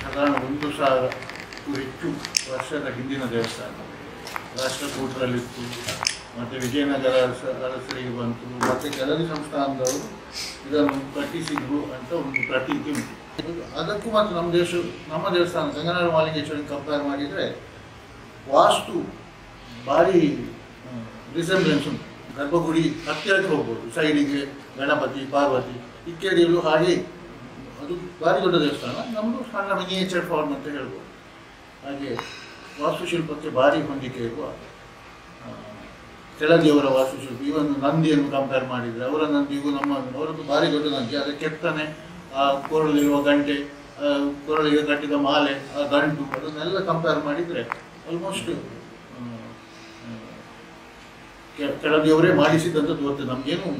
ಸಾಧಾರಣ 1,000ಕ್ಕೂ ಹೆಚ್ಚು ವರ್ಷದ ಹಿಂದಿನ ದೇವಸ್ಥಾನ. ರಾಷ್ಟ್ರಕೂಟರಲ್ಲಿತ್ತು, ಮತ್ತು ವಿಜಯನಗರ ಅರಸರಿಗೆ ಬಂತು, ಮತ್ತು ಕೆಲವು ಸಂಸ್ಥಾನದವರು ಇದನ್ನು ಕಟ್ಟಿಸಿದ್ರು ಅಂತ ಒಂದು ಪ್ರತೀತಿ ಉಂಟು. ಅದಕ್ಕೂ ಮತ್ತು ನಮ್ಮ ದೇವಸ್ಥಾನ ಸಂಗನಾಡ ಮಾಲಿಂಗೇಶ್ವರಿಗೆ ಕಂಪೇರ್ ಮಾಡಿದರೆ ವಾಸ್ತು ಭಾರಿ ರಿಸೆಂಬ್ಲೆನ್ಸ್ ಉಂಟು. ಗರ್ಭಗುಡಿ ಹತ್ತಿರಕ್ಕೆ ಹೋಗ್ಬೋದು, ಸೈಡಿಗೆ ಗಣಪತಿ ಪಾರ್ವತಿ ಇತ್ಯಾದಿಗಳು ಹಾಗೆ. ಅದು ಭಾರಿ ದೊಡ್ಡ ದೇವಸ್ಥಾನ, ನಮ್ಮದು ಸಣ್ಣ ಮಿನಿಯೇಚರ್ ಫಾರ್ಮ್ ಅಂತ ಹೇಳ್ಬೋದು. ಹಾಗೆ ವಾಸ್ತುಶಿಲ್ಪಕ್ಕೆ ಭಾರಿ ಹೊಂದಿಕೆ ಇರುವ ಕೆಳದಿಯವರ ವಾಸ್ತುಶಿಲ್ಪ. ಇವನ್ ನಂದಿಯನ್ನು ಕಂಪೇರ್ ಮಾಡಿದರೆ ಅವರ ನಂದಿಗೂ ಅವರದ್ದು ಭಾರಿ ದೊಡ್ಡ ನಂದಿ. ಅದರ ಕೆತ್ತನೆ, ಆ ಕೊರಳಿರುವ ಗಂಟೆ, ಕೊರಳಿಗೆ ಕಟ್ಟಿದ ಮಾಲೆ, ಆ ಗಂಟು, ಅದನ್ನೆಲ್ಲ ಕಂಪೇರ್ ಮಾಡಿದರೆ ಆಲ್ಮೋಸ್ಟ್ ಕೆಳದಿಯವರೇ ಮಾಡಿಸಿದಂಥ ದೊಡ್ಡ. ನಮಗೇನು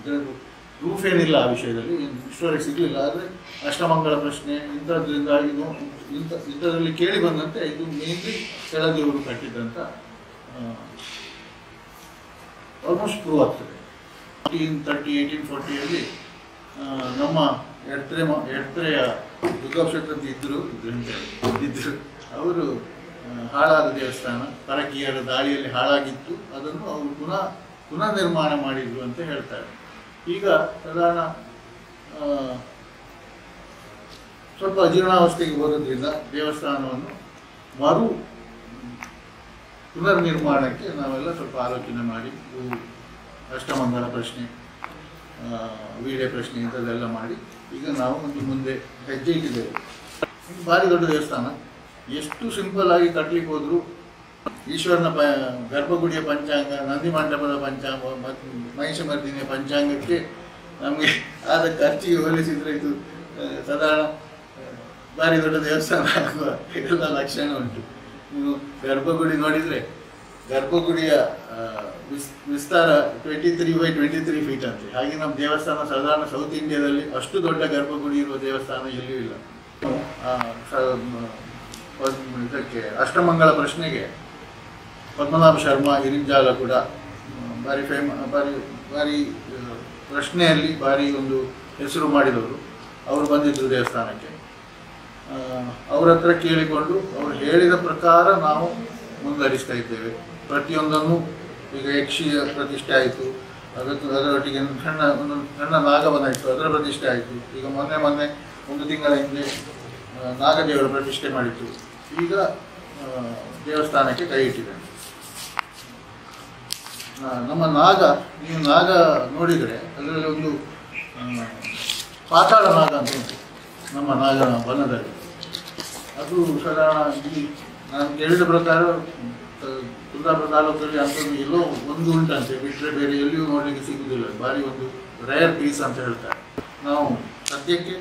ಇದರದ್ದು ಪ್ರೂಫ್ ಏನಿಲ್ಲ ಆ ವಿಷಯದಲ್ಲಿ, ಇಷ್ಟವರೆಗೆ ಸಿಗಲಿಲ್ಲ. ಆದರೆ ಅಷ್ಟಮಂಗಳ ಪ್ರಶ್ನೆ ಇಂಥದ್ರಿಂದ ಇಂಥದ್ರಲ್ಲಿ ಕೇಳಿ ಬಂದಂತೆ ಇದು ಮೇನ್ಲಿ ಕೆಳದಿಯವರು ಕಟ್ಟಿದ್ದಂಥ ಆಲ್ಮೋಸ್ಟ್ ಪ್ರೂವ್ ಆಗ್ತದೆ. 1840 ನಮ್ಮ ಎಡ್ತ್ರೆಯ ದುರ್ಗಾಕ್ಷೇತ್ರದ್ದು ಇದ್ದರು ಅವರು. ಹಾಳಾದ ದೇವಸ್ಥಾನ ಪರಕೀಯರ ದಾಳಿಯಲ್ಲಿ ಹಾಳಾಗಿತ್ತು, ಅದನ್ನು ಅವರು ಪುನಃ ನಿರ್ಮಾಣ ಮಾಡಿದ್ರು ಅಂತ ಹೇಳ್ತಾರೆ. ಈಗ ಸಾಧಾರಣ ಸ್ವಲ್ಪ ಅಜೀರ್ಣಾವಸ್ಥೆಗೆ ಹೋಗೋದ್ರಿಂದ ದೇವಸ್ಥಾನವನ್ನು ಪುನರ್ನಿರ್ಮಾಣಕ್ಕೆ ನಾವೆಲ್ಲ ಸ್ವಲ್ಪ ಆಲೋಚನೆ ಮಾಡಿ ಅಷ್ಟಮಂಗಳ ಪ್ರಶ್ನೆ, ವೀಡೆ ಪ್ರಶ್ನೆ ಇಂಥದ್ದೆಲ್ಲ ಮಾಡಿ ಈಗ ನಾವು ಒಂದು ಮುಂದೆ ಹೆಜ್ಜೆ ಇಟ್ಟಿದ್ದೇವೆ. ಭಾರಿ ದೊಡ್ಡ ದೇವಸ್ಥಾನ, ಎಷ್ಟು ಸಿಂಪಲ್ ಆಗಿ ಕಟ್ಟಲಿಕ್ಕೆ ಹೋದರೂ ಈಶ್ವರನ ಗರ್ಭಗುಡಿಯ ಪಂಚಾಂಗ, ನಂದಿ ಮಂಟಪದ ಪಂಚಾಂಗ, ಮಹಿಷಮರ್ದಿನಿಯ ಪಂಚಾಂಗಕ್ಕೆ ನಮಗೆ ಆದ ಖರ್ಚಿಗೆ ಹೋಲಿಸಿದರೆ ಇದು ಸಾಧಾರಣ ಭಾರಿ ದೊಡ್ಡ ದೇವಸ್ಥಾನ ಆಗುವ ಎಲ್ಲ ಲಕ್ಷಣ ಉಂಟು. ನೀವು ಗರ್ಭಗುಡಿ ನೋಡಿದರೆ ಗರ್ಭಗುಡಿಯ ವಿಸ್ತಾರ 23x23 ಫೀಟ್ ಅಂತೆ. ಹಾಗೆ ನಮ್ಮ ದೇವಸ್ಥಾನ ಸಾಧಾರಣ ಸೌತ್ ಇಂಡಿಯಾದಲ್ಲಿ ಅಷ್ಟು ದೊಡ್ಡ ಗರ್ಭಗುಡಿ ಇರುವ ದೇವಸ್ಥಾನ ಎಲ್ಲೂ ಇಲ್ಲ. ಇದಕ್ಕೆ ಅಷ್ಟಮಂಗಳ ಪ್ರಶ್ನೆಗೆ ಪದ್ಮನಾಭ ಶರ್ಮಾ ಇರಿಂಜಾಲ ಕೂಡ ಭಾರಿ ಭಾರಿ ಪ್ರಶ್ನೆಯಲ್ಲಿ ಭಾರಿ ಒಂದು ಹೆಸರು ಮಾಡಿದವರು. ಅವರು ಬಂದಿದ್ದರು ದೇವಸ್ಥಾನಕ್ಕೆ, ಅವ್ರ ಹತ್ರ ಕೇಳಿಕೊಂಡು ಅವರು ಹೇಳಿದ ಪ್ರಕಾರ ನಾವು ಮುಂದುವರಿಸ್ತಾ ಇದ್ದೇವೆ. ಪ್ರತಿಯೊಂದನ್ನು ಈಗ ಯಕ್ಷಿಯ ಪ್ರತಿಷ್ಠೆ ಆಯಿತು, ಅದರೊಟ್ಟಿಗೆ ಸಣ್ಣ ನಾಗವನ ಇತ್ತು, ಅದರ ಪ್ರತಿಷ್ಠೆ ಆಯಿತು. ಈಗ ಮೊನ್ನೆ ಒಂದು ತಿಂಗಳ ಹಿಂದೆ ನಾಗದೇವರ ಪ್ರತಿಷ್ಠೆ ಮಾಡಿತ್ತು. ಈಗ ದೇವಸ್ಥಾನಕ್ಕೆ ಕೈ ಇಟ್ಟಿದೆ ನಮ್ಮ ನೀವು ನಾಗ ನೋಡಿದರೆ ಅದರಲ್ಲಿ ಒಂದು ಪಾತಾಳ ನಾಗ ಅಂತ ಉಂಟು ನಮ್ಮ ನಾಗನ ಬನದಲ್ಲಿ. ಅದು ಸಾಧಾರಣ ಇಲ್ಲಿ ನಾನು ಕೇಳಿದ ಪ್ರಕಾರ ಕುಂದಾಪುರ ತಾಲೂಕಲ್ಲಿ ಅಂಥದ್ದು ಎಲ್ಲೋ ಒಂದು ಉಂಟಂತೆ, ಬಿಟ್ಟರೆ ಬೇರೆ ಎಲ್ಲಿಯೂ ನೋಡಲಿಕ್ಕೆ ಸಿಗುವುದಿಲ್ಲ. ಭಾರಿ ಒಂದು ರೇರ್ ಪೀಸ್ ಅಂತ ಹೇಳ್ತಾರೆ. ನಾವು ಸದ್ಯಕ್ಕೆ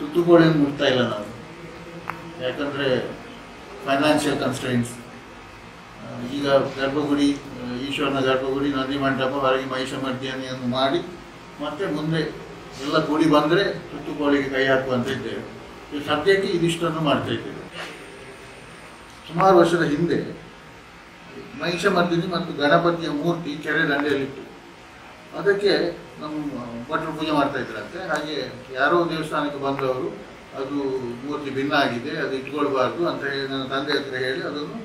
ಸುತ್ತುಗೋಳಿಯನ್ನು ಮುಟ್ತಾ ಇಲ್ಲ ನಾವು, ಯಾಕಂದರೆ ಫೈನಾನ್ಷಿಯಲ್ ಕನ್ಸ್ಟ್ರೈನ್ಸ್. ಈಗ ಗರ್ಭಗುಡಿ, ಈಶ್ವರನ ಗರ್ಭಗುಡಿ, ನಂದಿ ಮಂಟಪ, ಹೊರಗೆ ಮಹಿಷಮರ್ದಿನಿಯನ್ನು ಮಾಡಿ ಮತ್ತೆ ಮುಂದೆ ಎಲ್ಲ ಕೂಡಿ ಬಂದರೆ ಸುತ್ತುಗೋಳಿಗೆ ಕೈ ಹಾಕುವಂತ ಇದ್ದೇವೆ. ಈ ಸದ್ಯಕ್ಕೆ ಇದಿಷ್ಟನ್ನು ಮಾಡ್ತಾ ಇದ್ದೇವೆ. ಸುಮಾರು ವರ್ಷದ ಹಿಂದೆ ಮಹಿಷಮರ್ದಿನಿ ಮತ್ತು ಗಣಪತಿಯ ಮೂರ್ತಿ ಕೆರೆ ದಂಡೆಯಲ್ಲಿತ್ತು, ಅದಕ್ಕೆ ನಮ್ಮ ಭಟ್ರು ಪೂಜೆ ಮಾಡ್ತಾ ಇದ್ರಂತೆ. ಹಾಗೆ ಯಾರೋ ದೇವಸ್ಥಾನಕ್ಕೆ ಬಂದವರು ಅದು ಮೂರ್ತಿ ಭಿನ್ನ ಆಗಿದೆ, ಅದು ಇಟ್ಕೊಳ್ಬಾರ್ದು ಅಂತ ಹೇಳಿ ನನ್ನ ತಂದೆ ಹತ್ರ ಹೇಳಿ ಅದನ್ನು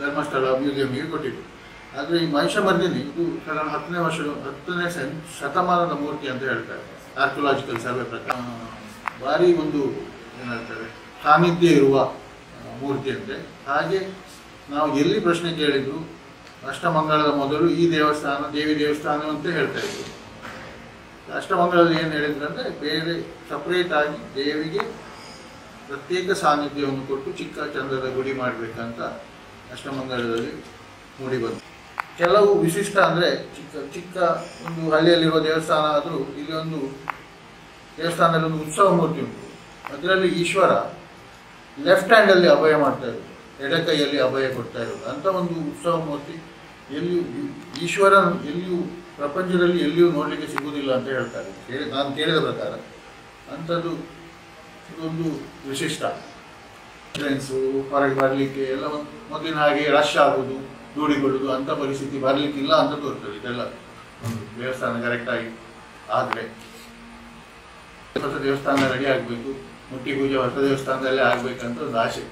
ಧರ್ಮಸ್ಥಳ ಮ್ಯೂಸಿಯಂಗೆ ಕೊಟ್ಟಿದ್ದು. ಆದರೆ ಈ ಮಹಿಷಮರ್ದಿನಿ ಇದು ಸಾಧಾರಣ 10ನೇ ಶತಮಾನದ ಮೂರ್ತಿ ಅಂತ ಹೇಳ್ತಾರೆ ಆರ್ಕಿಯಲಾಜಿಕಲ್ ಸರ್ವೆ ಪ್ರಕಾರ. ಭಾರಿ ಒಂದು ಏನಾಗ್ತದೆ ಸಾನ್ನಿಧ್ಯ ಇರುವ ಮೂರ್ತಿ ಅಂತೆ. ಹಾಗೆ ನಾವು ಎಲ್ಲಿ ಪ್ರಶ್ನೆ ಕೇಳಿದ್ರು ಅಷ್ಟಮಂಗಳದ ಮೊದಲು ಈ ದೇವಸ್ಥಾನ ದೇವಿ ದೇವಸ್ಥಾನ ಅಂತ ಹೇಳ್ತಾ ಇದ್ರು. ಅಷ್ಟಮಂಗಳದಲ್ಲಿ ಏನು ಹೇಳಿದ್ರಂದರೆ ಬೇರೆ ಸಪ್ರೇಟ್ ಆಗಿ ದೇವಿಗೆ ಪ್ರತ್ಯೇಕ ಸಾನ್ನಿಧ್ಯವನ್ನು ಕೊಟ್ಟು ಚಿಕ್ಕ ಚಂದ್ರದ ಗುಡಿ ಮಾಡಬೇಕಂತ ಅಷ್ಟಮಂಗಳದಲ್ಲಿ ಮೂಡಿ ಬಂತು. ಕೆಲವು ವಿಶಿಷ್ಟ ಅಂದರೆ ಚಿಕ್ಕ ಒಂದು ಹಳ್ಳಿಯಲ್ಲಿರುವ ದೇವಸ್ಥಾನ ಆದರೂ ಇಲ್ಲಿ ಒಂದು ದೇವಸ್ಥಾನದಲ್ಲಿ ಒಂದು ಉತ್ಸವ ಮೂರ್ತಿ ಉಂಟು. ಅದರಲ್ಲಿ ಈಶ್ವರ ಲೆಫ್ಟ್ ಹ್ಯಾಂಡಲ್ಲಿ ಅಭಯ ಮಾಡ್ತಾ ಇರೋದು, ಎಡಕೈಯಲ್ಲಿ ಅಭಯ ಕೊಡ್ತಾ ಇರೋದು ಅಂಥ ಒಂದು ಉತ್ಸವ ಮೂರ್ತಿ ಎಲ್ಲಿಯೂ ಈಶ್ವರನ್ ಎಲ್ಲಿಯೂ ಪ್ರಪಂಚದಲ್ಲಿ ಎಲ್ಲಿಯೂ ನೋಡಲಿಕ್ಕೆ ಸಿಗುವುದಿಲ್ಲ ಅಂತ ಹೇಳ್ತಾರೆ ನಾನು ಕೇಳಿದ ಪ್ರಕಾರ. ಅಂಥದ್ದು ಇದೊಂದು ವಿಶಿಷ್ಟ. ಟ್ರೈನ್ಸು ಹೊರಗೆ ಬರಲಿಕ್ಕೆ ಎಲ್ಲ ಮೊದಲಿನ ಹಾಗೆ ರಶ್ ಆಗೋದು, ದೂಡಿಕೊಳ್ಳೋದು ಅಂಥ ಪರಿಸ್ಥಿತಿ ಬರಲಿಕ್ಕಿಲ್ಲ ಅಂತ ತೋರ್ತದೆ ಇದೆಲ್ಲ ಒಂದು ದೇವಸ್ಥಾನ ಕರೆಕ್ಟಾಗಿ ಆದರೆ. ಹೊಸ ದೇವಸ್ಥಾನ ರೆಡಿ ಆಗಬೇಕು, ಮುಟ್ಟಿ ಪೂಜೆ ಹೊಸ ದೇವಸ್ಥಾನದಲ್ಲೇ ಆಗಬೇಕಂತ ಒಂದು ಆಸೆ.